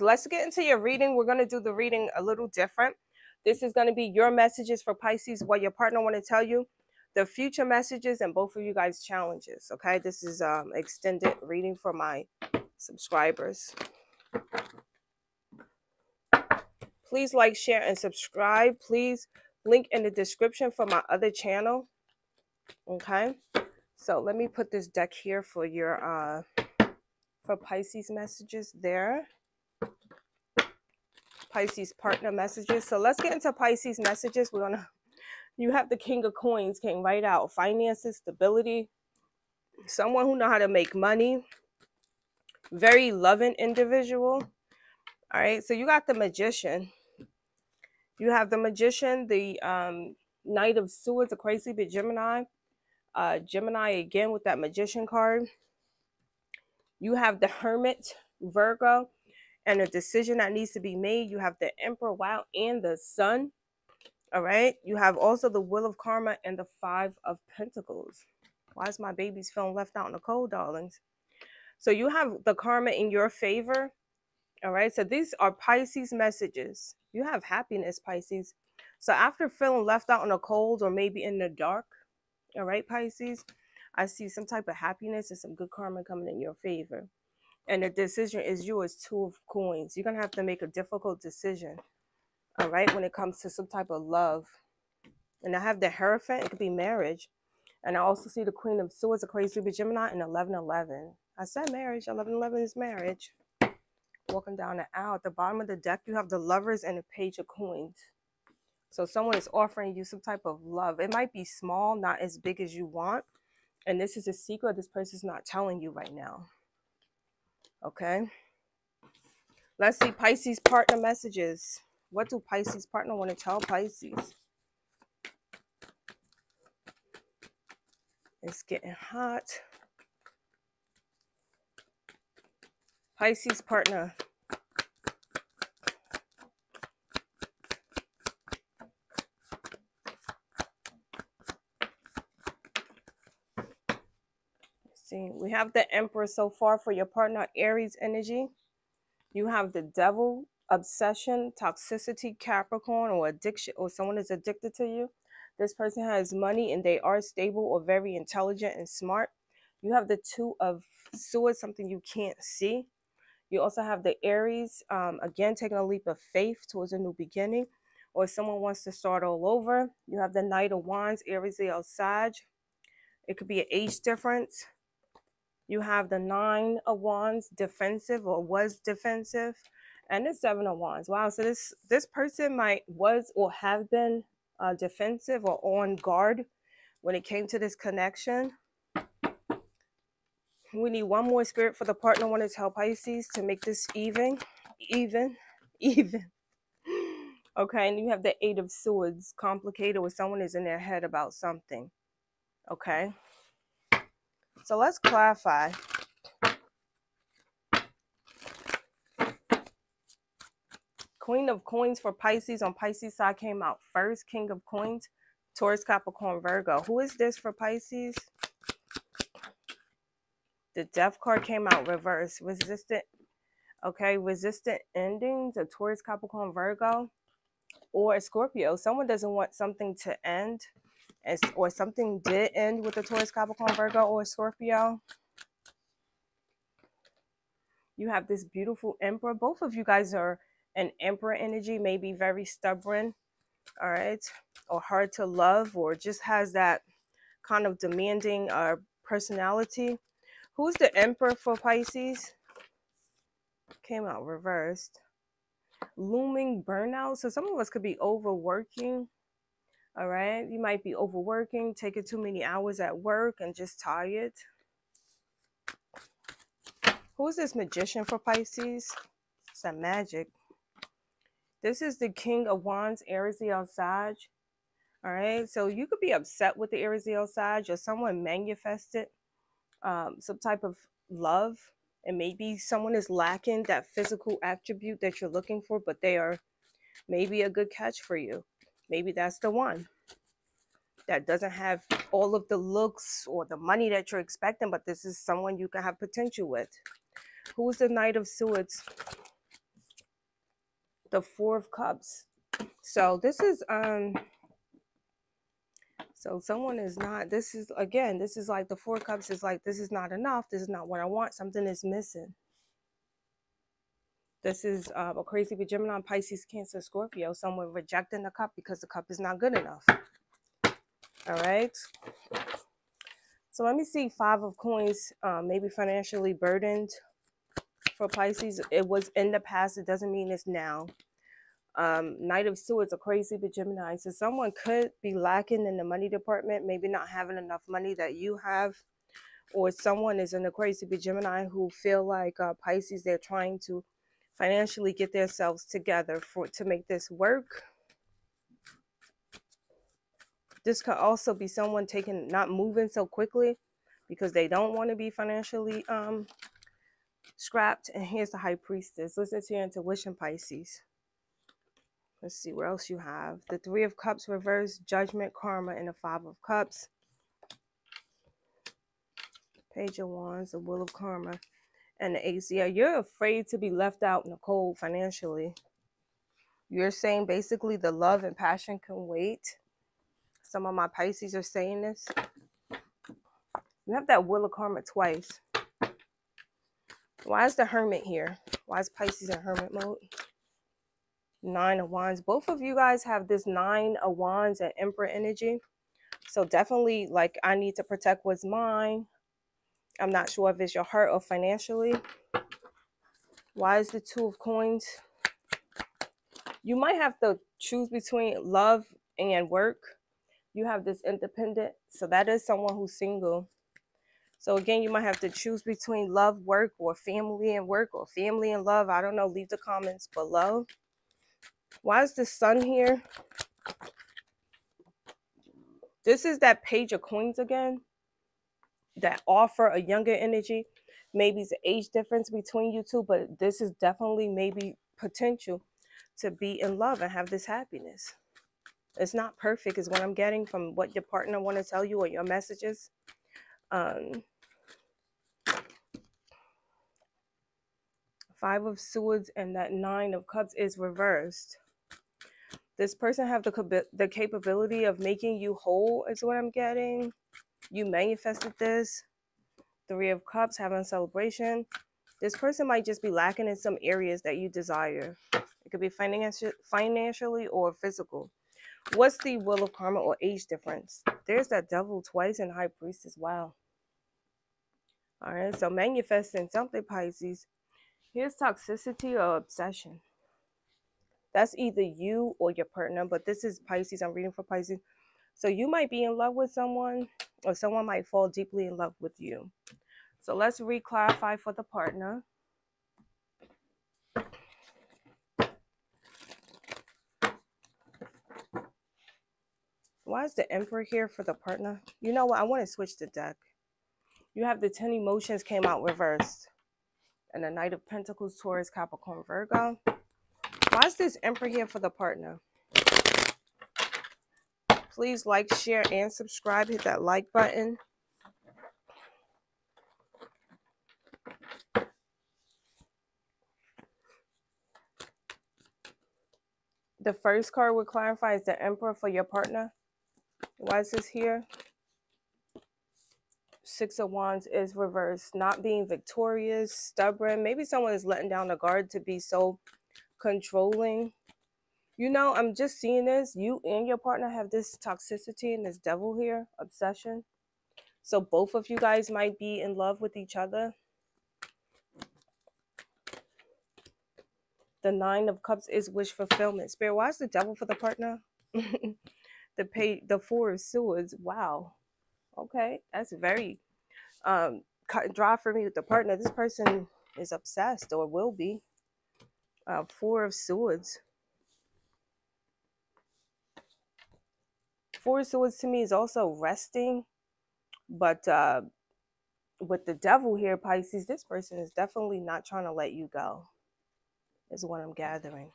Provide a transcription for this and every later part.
Let's get into your reading. We're going to do the reading a little different. This is going to be your messages for Pisces, what your partner want to tell you, the future messages, and both of you guys' challenges. Okay, this is extended reading for my subscribers. Please like, share, and subscribe. Please link in the description for my other channel. Okay, so let me put this deck here for your for Pisces messages there. Pisces partner messages. So let's get into Pisces messages. We're gonna, you have the King of Coins came right out. Finances, stability, someone who know how to make money, very loving individual. All right, so you got the Magician. You have the Magician, the Knight of Swords, a crazy bit Gemini. Gemini again with that Magician card. You have the Hermit, Virgo, and a decision that needs to be made. You have the Emperor, wow, and the Sun. All right. You have also the Wheel of Karma and the Five of Pentacles. Why is my baby's phone left out in the cold, darlings? So you have the karma in your favor. All right. So these are Pisces messages. You have happiness, Pisces. So after feeling left out in the cold or maybe in the dark, all right, Pisces, I see some type of happiness and some good karma coming in your favor. And the decision is yours, Two of Coins. You're going to have to make a difficult decision, all right, when it comes to some type of love. And I have the Hierophant. It could be marriage. And I also see the Queen of Swords, a crazy bit Gemini, and 1111. I said marriage. 1111 is marriage. Walking down the aisle. At the bottom of the deck, you have the Lovers and the Page of Coins. So someone is offering you some type of love. It might be small, not as big as you want. And this is a secret this person's not telling you right now. Okay, let's see Pisces partner messages. What do Pisces partner want to tell Pisces? It's getting hot. Pisces partner. We have the Emperor so far for your partner, Aries energy. You have the Devil, obsession, toxicity, Capricorn, or addiction, or someone is addicted to you. This person has money and they are stable or very intelligent and smart. You have the Two of Swords, something you can't see. You also have the Aries, again, taking a leap of faith towards a new beginning, or someone wants to start all over. You have the Knight of Wands, Aries, the outside. It could be an age difference. You have the Nine of Wands, defensive or was defensive, and the Seven of Wands. Wow, so this person was or have been defensive or on guard when it came to this connection. We need one more spirit for the partner want to tell Pisces to make this even. Okay, and you have the Eight of Swords, complicated, or someone is in their head about something. Okay. So let's clarify. Queen of Coins for Pisces. On Pisces side came out first. King of Coins, Taurus, Capricorn, Virgo. Who is this for Pisces? The Death card came out reverse. Resistant. Okay, resistant endings. A Taurus, Capricorn, Virgo, or a Scorpio. Someone doesn't want something to end. Or something did end with the Taurus, Capricorn, Virgo, or Scorpio. You have this beautiful Emperor. Both of you guys are an Emperor energy, maybe very stubborn, all right, or hard to love, or just has that kind of demanding personality. Who's the Emperor for Pisces? Came out reversed. Looming burnout. So some of us could be overworking. All right, you might be overworking, taking too many hours at work and just tired. Who's this Magician for Pisces? It's that magic. This is the King of Wands, Aries the outside. All right, so you could be upset with the Aries the outside, or someone manifested some type of love, and maybe someone is lacking that physical attribute that you're looking for, but they are maybe a good catch for you. Maybe that's the one that doesn't have all of the looks or the money that you're expecting, but this is someone you can have potential with. Who's the Knight of Swords? the Four of Cups. So this is, so someone is not, this is, again, this is like the Four of Cups is like, this is not enough. This is not what I want. Something is missing. This is a crazy with Gemini, Pisces, Cancer, Scorpio. Someone rejecting the cup because the cup is not good enough. All right. So let me see. Five of Coins, maybe financially burdened for Pisces. It was in the past. It doesn't mean it's now. Knight of Swords, a crazy but Gemini. So someone could be lacking in the money department, maybe not having enough money that you have, or someone is in a crazy but Gemini who feel like Pisces, they're trying to financially get themselves together to make this work. This could also be someone taking, not moving so quickly because they don't want to be financially scrapped. And here's the High Priestess. Listen to your intuition, Pisces. Let's see what else you have. The Three of Cups reverse, Judgment, Karma, and the Five of Cups. Page of Wands, the Wheel of Karma, and the Ace. Yeah, you're afraid to be left out in the cold financially. You're saying basically the love and passion can wait. Some of my Pisces are saying this. You have that Wheel of Karma twice. Why is the Hermit here? Why is Pisces in hermit mode? Nine of Wands. Both of you guys have this Nine of Wands and Emperor energy. So definitely, like, I need to protect what's mine. I'm not sure if it's your heart or financially. Why is the Two of Coins? You might have to choose between love and work. You have this Independent. So that is someone who's single. So again, you might have to choose between love, work, or family and work, or family and love. I don't know. Leave the comments below. Why is the Sun here? This is that Page of Coins again. That offer a younger energy. Maybe it's an age difference between you two, but this is definitely maybe potential to be in love and have this happiness. It's not perfect is what I'm getting from what your partner want to tell you or your messages. Five of Swords and that Nine of Cups is reversed. This person have the capability of making you whole is what I'm getting. You manifested this. Three of Cups, having a celebration. This person might just be lacking in some areas that you desire. It could be financially or physical. What's the Wheel of Karma or age difference? There's that Devil twice and High Priest as well. All right, so manifesting something, Pisces. Here's toxicity or obsession. That's either you or your partner, but this is Pisces. I'm reading for Pisces. So you might be in love with someone, or someone might fall deeply in love with you. So let's reclarify for the partner. Why is the Emperor here for the partner? You know what? I want to switch the deck. You have the 10 emotions came out reversed. And the Knight of Pentacles, Taurus, Capricorn, Virgo. Why is this Emperor here for the partner? Please like, share, and subscribe. Hit that like button. The first card we clarify is the Emperor for your partner. Why is this here? Six of Wands is reversed. Not being victorious, stubborn. Maybe someone is letting down the guard to be so controlling. You know, I'm just seeing this. You and your partner have this toxicity and this Devil here, obsession. So both of you guys might be in love with each other. The Nine of Cups is wish fulfillment. Spirit, why is the Devil for the partner? The Four of Swords. Wow. Okay, that's very cut and dry for me with the partner. This person is obsessed or will be. Four of Swords. Four of Swords to me is also resting, but with the Devil here, Pisces, this person is definitely not trying to let you go, is what I'm gathering.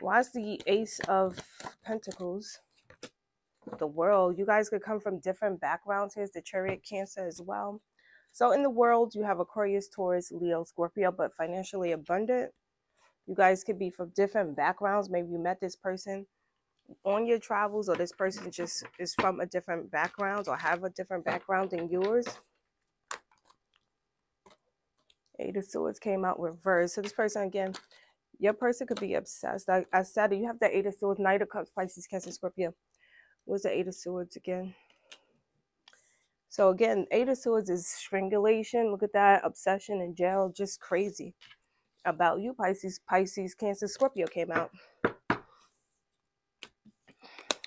Why is the Ace of Pentacles? The World. You guys could come from different backgrounds. Here's the Chariot, Cancer as well. So in the world, you have Aquarius, Taurus, Leo, Scorpio, but financially abundant. You guys could be from different backgrounds. Maybe you met this person on your travels, or this person just is from a different background or have a different background than yours. Eight of Swords came out reversed. So this person, again, your person could be obsessed. I said you have the Eight of Swords, Knight of Cups, Pisces, Cancer, Scorpio. What's the Eight of Swords again? So again, Eight of Swords is strangulation. Look at that. Obsession in jail. Just crazy about you, Pisces. Pisces, Cancer, Scorpio came out.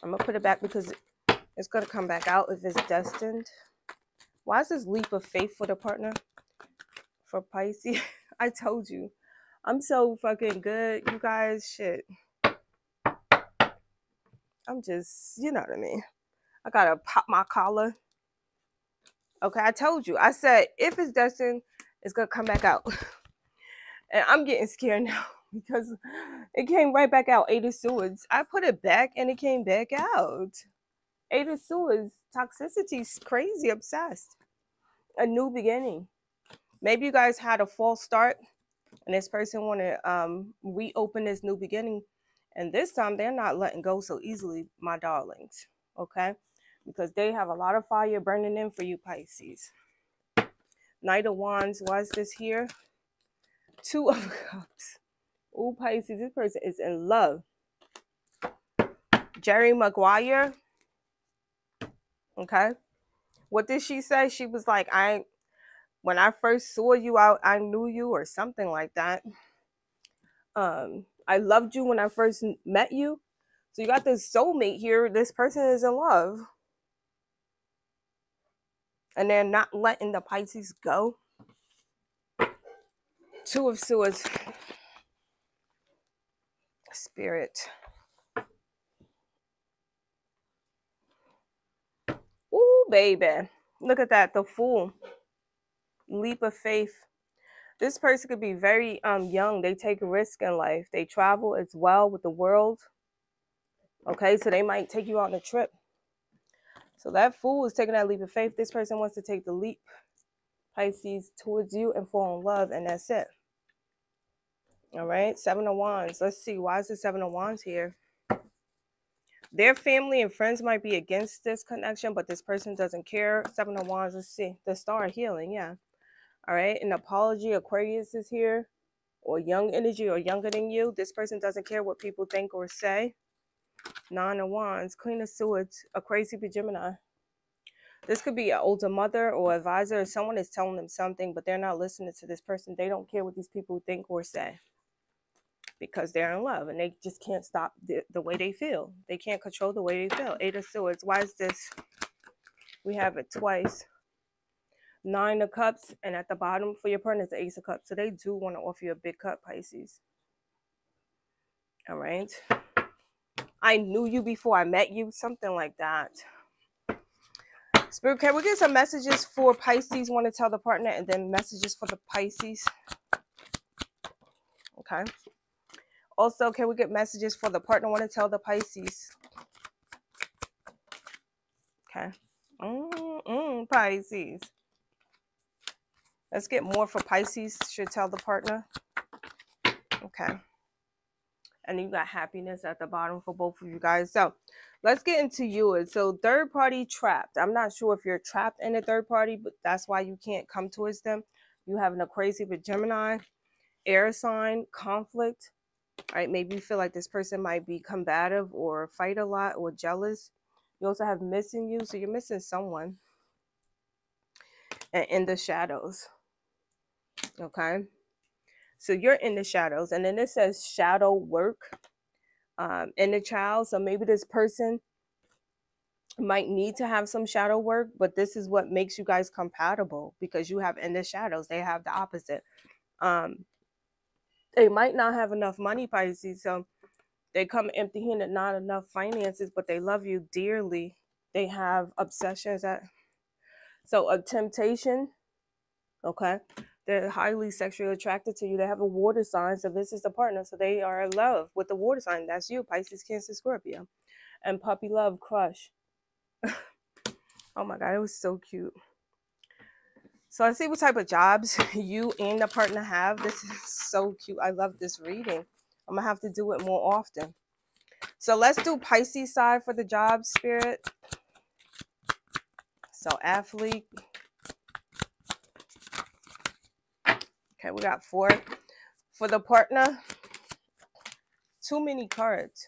I'm going to put it back because it's going to come back out if it's destined. Why is this leap of faith for the partner? For Pisces? I told you. I'm so fucking good, you guys. Shit. I'm just, you know what I mean. I got to pop my collar. Okay, I told you. I said, if it's destined, it's going to come back out. And I'm getting scared now because it came right back out. Eight of Swords. I put it back and it came back out. Eight of Swords. Toxicity is crazy. Obsessed. A new beginning. Maybe you guys had a false start and this person want to reopen this new beginning. And this time, they're not letting go so easily, my darlings. Okay? Because they have a lot of fire burning in for you, Pisces. Knight of Wands. Why is this here? Two of Cups. Ooh, Pisces, this person is in love. Jerry Maguire. Okay. What did she say? She was like, when I first saw you out, I knew you, or something like that. I loved you when I first met you. So you got this soulmate here. This person is in love. And they're not letting the Pisces go. Two of Swords. Spirit. Ooh, baby. Look at that. The Fool. Leap of faith. This person could be very young. They take risk in life. They travel as well with the world. Okay, so they might take you on a trip. So that Fool is taking that leap of faith. This person wants to take the leap, Pisces, towards you and fall in love, and that's it. All right, Seven of Wands. Let's see. Why is the Seven of Wands here? Their family and friends might be against this connection, but this person doesn't care. Seven of Wands. Let's see. The Star of Healing. Yeah. All right. An apology. Aquarius is here, or young energy, or younger than you. This person doesn't care what people think or say. Nine of Wands. Queen of Swords. A crazy Gemini. This could be an older mother or advisor. Someone is telling them something, but they're not listening to this person. They don't care what these people think or say, because they're in love and they just can't stop the way they feel. They can't control the way they feel. Eight of Swords. Why is this? We have it twice. Nine of Cups, and at the bottom for your partner is the Ace of Cups. So they do want to offer you a big cup, Pisces. All right. I knew you before I met you. Something like that. Spirit, can we get some messages for Pisces? Want to tell the partner, and then messages for the Pisces. Okay. Also, can we get messages for the partner? Want to tell the Pisces. Okay. Pisces. Let's get more for Pisces. Should tell the partner. Okay. And you got happiness at the bottom for both of you guys. So let's get into you. So third party trapped. I'm not sure if you're trapped in a third party, but that's why you can't come towards them. You having a crazy with Gemini, air sign, conflict. All right, maybe you feel like this person might be combative or fight a lot or jealous. You also have missing you, so you're missing someone. And in the shadows. Okay. So you're in the shadows. And then it says shadow work in the child. So maybe this person might need to have some shadow work, but this is what makes you guys compatible, because you have in the shadows. They have the opposite. They might not have enough money, Pisces, so they come empty-handed, not enough finances, but they love you dearly. They have obsessions. So a temptation, okay? They're highly sexually attracted to you. They have a water sign, so this is the partner, so they are in love with the water sign. That's you, Pisces, Cancer, Scorpio. And puppy love crush. Oh, my God, it was so cute. So let's see what type of jobs you and the partner have. This is so cute. I love this reading. I'm going to have to do it more often. So let's do Pisces side for the job, Spirit. So athlete. Okay, we got four. For the partner, too many cards.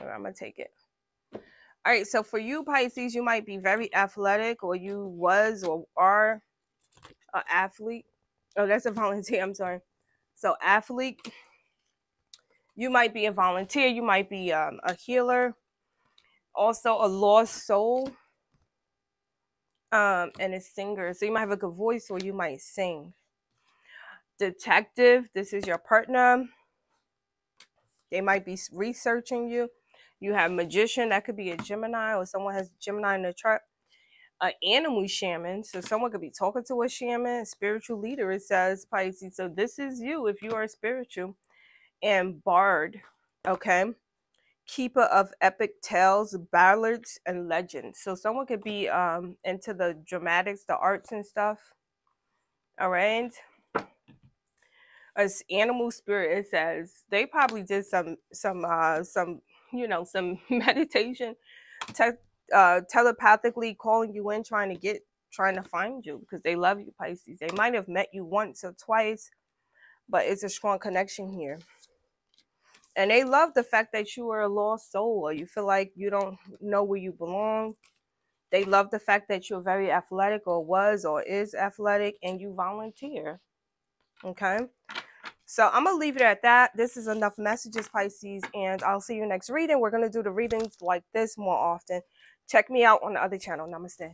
I'm going to take it. All right, so for you, Pisces, you might be very athletic, or you was or are an athlete. Oh, that's a volunteer. I'm sorry. So athlete, you might be a volunteer. You might be a healer, also a lost soul, and a singer. So you might have a good voice, or you might sing. Detective, this is your partner. They might be researching you. You have magician, that could be a Gemini, or someone has Gemini in their chart. An animal shaman, so someone could be talking to a shaman. Spiritual leader, it says, Pisces. So this is you if you are spiritual. And bard, okay? Keeper of epic tales, ballads, and legends. So someone could be into the dramatics, the arts and stuff. All right? As animal spirit, it says, they probably did some you know, some meditation, telepathically calling you in, trying to find you, because they love you, Pisces. They might have met you once or twice, but it's a strong connection here. And they love the fact that you are a lost soul, or you feel like you don't know where you belong. They love the fact that you're very athletic, or was or is athletic, and you volunteer. Okay. So I'm going to leave it at that. This is enough messages, Pisces, and I'll see you next reading. We're going to do the readings like this more often. Check me out on the other channel. Namaste.